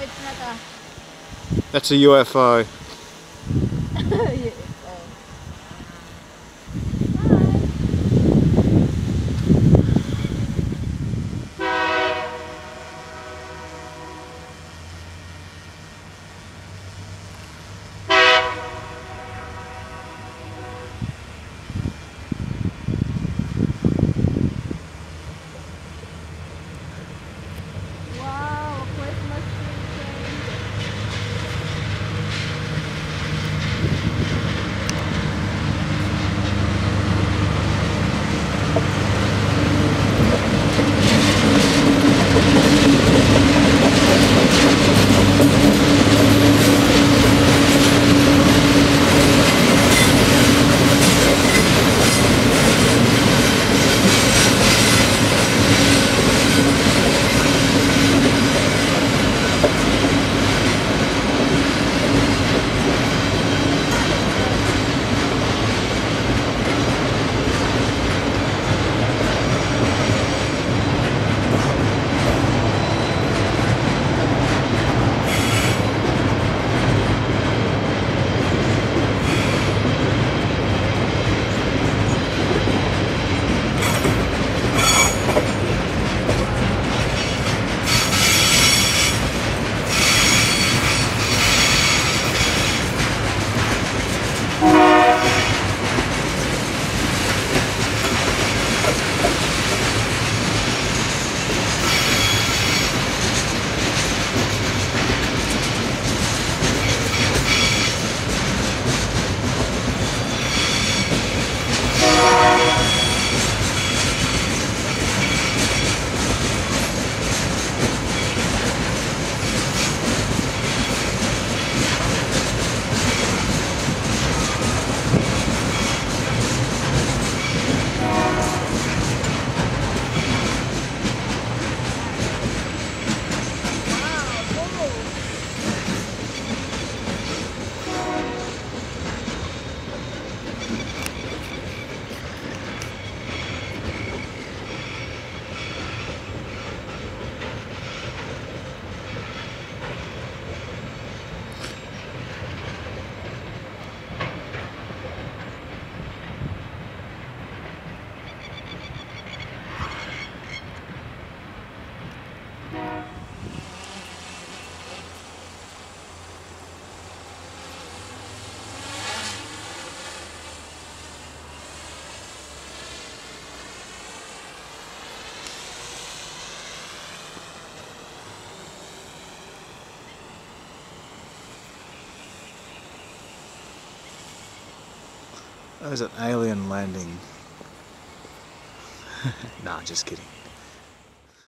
up, it's not a... That's a UFO. Yeah. That was an alien landing. Nah, just kidding.